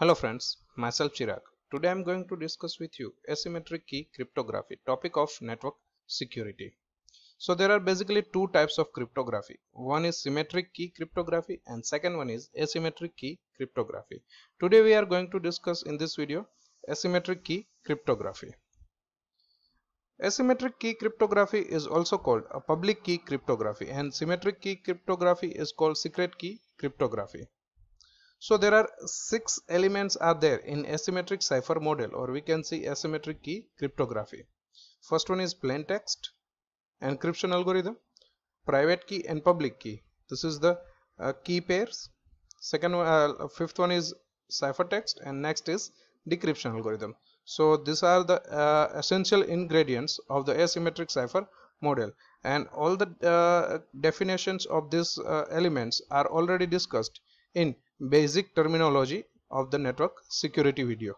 Hello friends, myself Chirag. Today I am going to discuss with you asymmetric key cryptography, topic of network security. So there are basically two types of cryptography. One is symmetric key cryptography and second one is asymmetric key cryptography. Today we are going to discuss in this video asymmetric key cryptography. Asymmetric key cryptography is also called a public key cryptography and symmetric key cryptography is called secret key cryptography. So there are six elements are there in asymmetric cipher model, or we can see asymmetric key cryptography. First one is plain text, encryption algorithm, private key and public key. This is the key pairs. Fifth one is ciphertext and next is decryption algorithm. So these are the essential ingredients of the asymmetric cipher model, and all the definitions of these elements are already discussed in basic terminology of the network security video.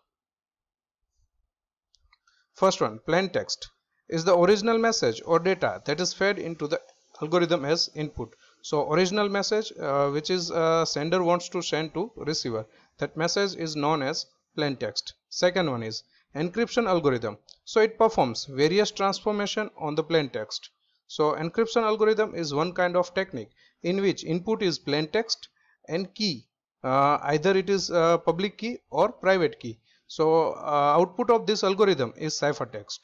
First one, plain text is the original message or data that is fed into the algorithm as input. So original message which is sender wants to send to receiver, that message is known as plain text. Second one is encryption algorithm. So it performs various transformation on the plain text. So encryption algorithm is one kind of technique in which input is plain text and key. Either it is public key or private key. So output of this algorithm is ciphertext.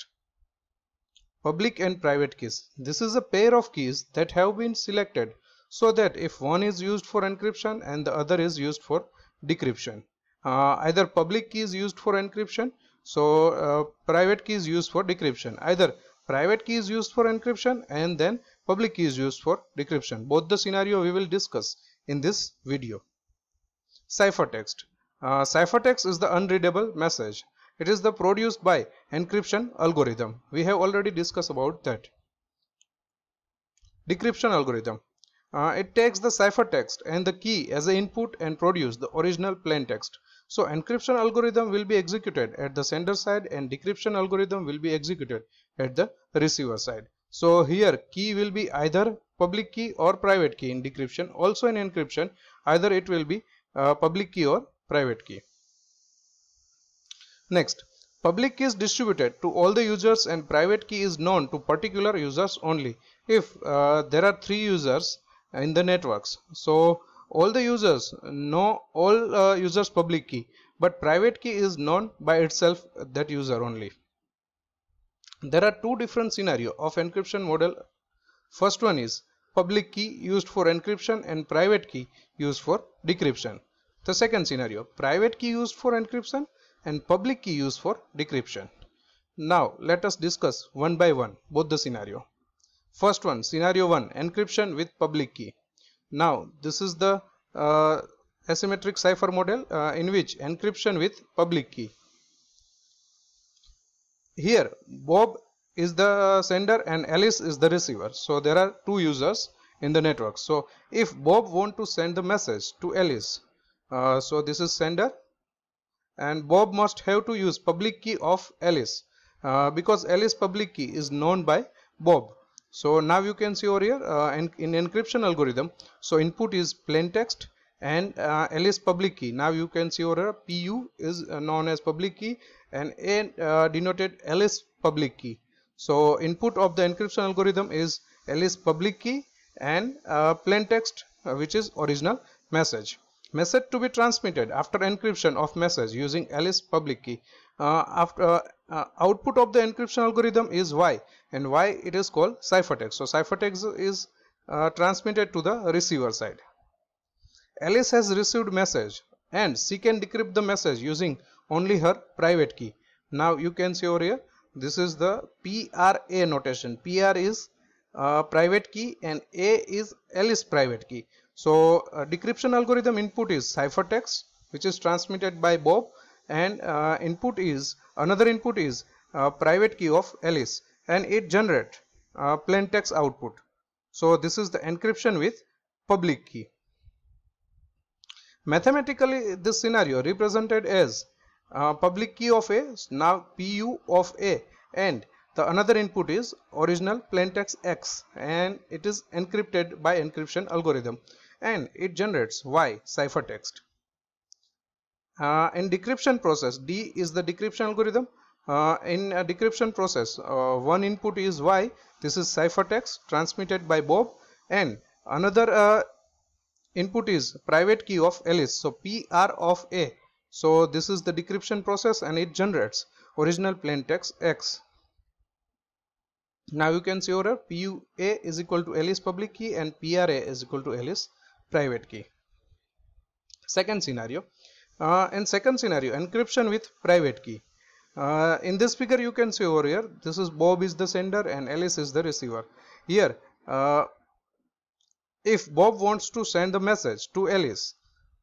Public and private keys. This is a pair of keys that have been selected so that if one is used for encryption and the other is used for decryption. Either public key is used for encryption, so private key is used for decryption. Either private key is used for encryption and then public key is used for decryption. Both the scenario we will discuss in this video. Ciphertext. Ciphertext is the unreadable message. It is the produced by encryption algorithm. We have already discussed about that. Decryption algorithm. It takes the ciphertext and the key as an input and produce the original plain text. So encryption algorithm will be executed at the sender side and decryption algorithm will be executed at the receiver side. So here key will be either public key or private key in decryption. Also in encryption, either it will be public key or private key. Next, public key is distributed to all the users and private key is known to particular users only. If there are three users in the networks, so all the users know all users' public key, but private key is known by itself, that user only. There are two different scenarios of encryption model. First one is public key used for encryption and private key used for decryption. The second scenario, private key used for encryption and public key used for decryption. Now let us discuss one by one both the scenario. First one, scenario 1, encryption with public key. Now this is the asymmetric cipher model in which encryption with public key. Here Bob is the sender and Alice is the receiver. So there are two users in the network. So if Bob wants to send the message to Alice, so this is sender, and Bob must have to use public key of Alice because Alice public key is known by Bob. So now you can see over here in encryption algorithm, so input is plain text and Alice public key. Now you can see over here PU is known as public key and A denoted Alice public key. So input of the encryption algorithm is Alice public key and plain text, which is original message. Message to be transmitted after encryption of message using Alice public key. Output of the encryption algorithm is Y, and Y it is called ciphertext. So ciphertext is transmitted to the receiver side. Alice has received message and she can decrypt the message using only her private key. Now you can see over here. This is the PRA notation. PR is private key and A is Alice private key. So decryption algorithm input is ciphertext, which is transmitted by Bob, and another input is private key of Alice, and it generates plain text output. So this is the encryption with public key. Mathematically, this scenario represented as public key of A, now PU of A, and the another input is original plain text X, and it is encrypted by encryption algorithm and it generates Y ciphertext. In decryption process, D is the decryption algorithm. In a decryption process, one input is Y. This is ciphertext transmitted by Bob, and another input is private key of Alice, so PR of A. So this is the decryption process, and it generates original plain text X. Now you can see over here, PUA is equal to Alice public key and PRA is equal to Alice private key. Second scenario. In second scenario, encryption with private key. In this figure you can see over here, this is Bob is the sender and Alice is the receiver. Here if Bob wants to send the message to Alice,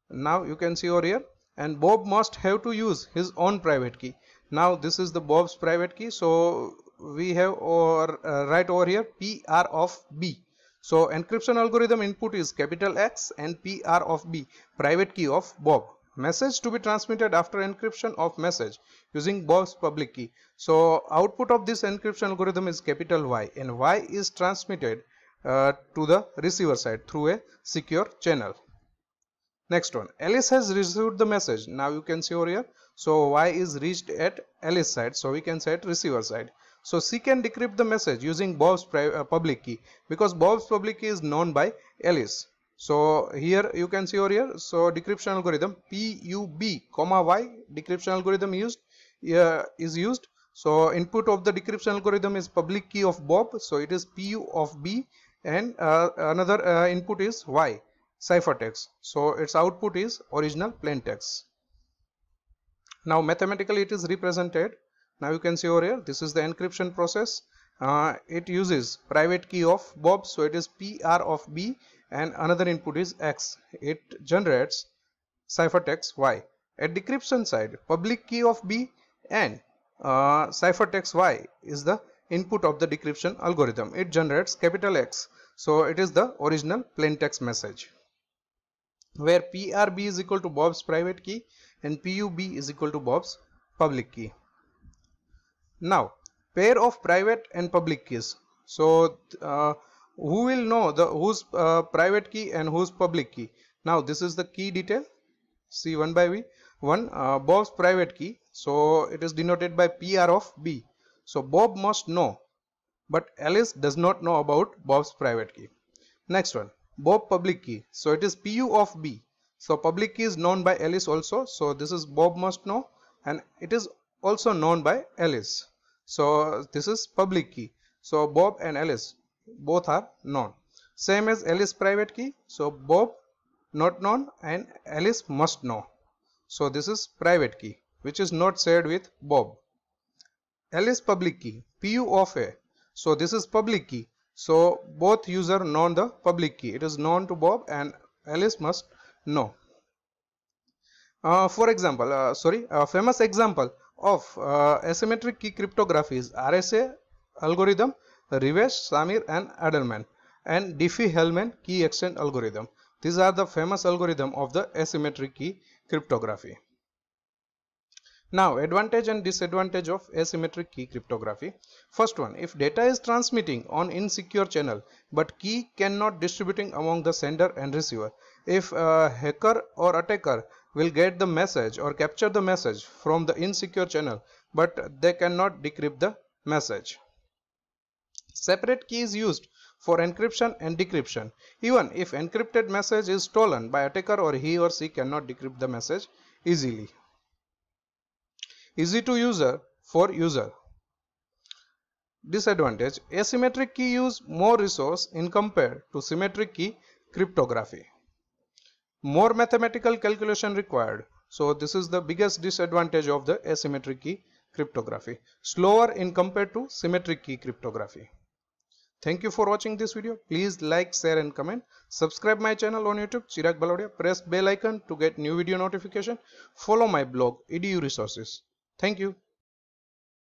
now you can see over here, and Bob must have to use his own private key. Now this is the Bob's private key, so we have right over here PR of B. So encryption algorithm input is capital X and PR of B, private key of Bob. Message to be transmitted after encryption of message using Bob's public key. So output of this encryption algorithm is capital Y, and Y is transmitted to the receiver side through a secure channel. Next one, Alice has received the message. Now you can see over here, so Y is reached at Alice side, so we can say at receiver side. So she can decrypt the message using Bob's public key, because Bob's public key is known by Alice. So here you can see over here, so decryption algorithm PUB, Y decryption algorithm used is used. So input of the decryption algorithm is public key of Bob, so it is PU of B, and another input is Y, ciphertext. So its output is original plaintext. Now mathematically it is represented. Now you can see over here, this is the encryption process. It uses private key of Bob, so it is PR of B, and another input is X. It generates ciphertext Y. At decryption side, public key of B and ciphertext Y is the input of the decryption algorithm. It generates capital X, so it is the original plaintext message, where PRB is equal to Bob's private key and PUB is equal to Bob's public key. Now pair of private and public keys. So who will know the whose private key and whose public key? Now this is the key detail, see one by one. Bob's private key, so it is denoted by PR of B. So Bob must know, but Alice does not know about Bob's private key. Next one, Bob public key, so it is PU of B. So public key is known by Alice also, so this is Bob must know, and it is also known by Alice. So this is public key, so Bob and Alice both are known. Same as Alice private key, so Bob not known and Alice must know. So this is private key which is not shared with Bob. Alice public key, PU of A, so this is public key, so both user known the public key. It is known to Bob and Alice must know. For example, a famous example of asymmetric key cryptography is RSA algorithm, Rivest, Shamir and Adelman, and Diffie-Hellman key extent algorithm. These are the famous algorithm of the asymmetric key cryptography. Now advantage and disadvantage of asymmetric key cryptography. First one, if data is transmitting on insecure channel but key cannot distributing among the sender and receiver. If a hacker or attacker will get the message or capture the message from the insecure channel, but they cannot decrypt the message. Separate key is used for encryption and decryption. Even if encrypted message is stolen by attacker, or he or she cannot decrypt the message easily. Easy to user for user. Disadvantage, asymmetric key use more resource in compared to symmetric key cryptography. More mathematical calculation required. So this is the biggest disadvantage of the asymmetric key cryptography. Slower in compared to symmetric key cryptography. Thank you for watching this video. Please like, share and comment. Subscribe my channel on YouTube, Chirag Bhalodia. Press bell icon to get new video notification. Follow my blog, EDU Resources. Thank you.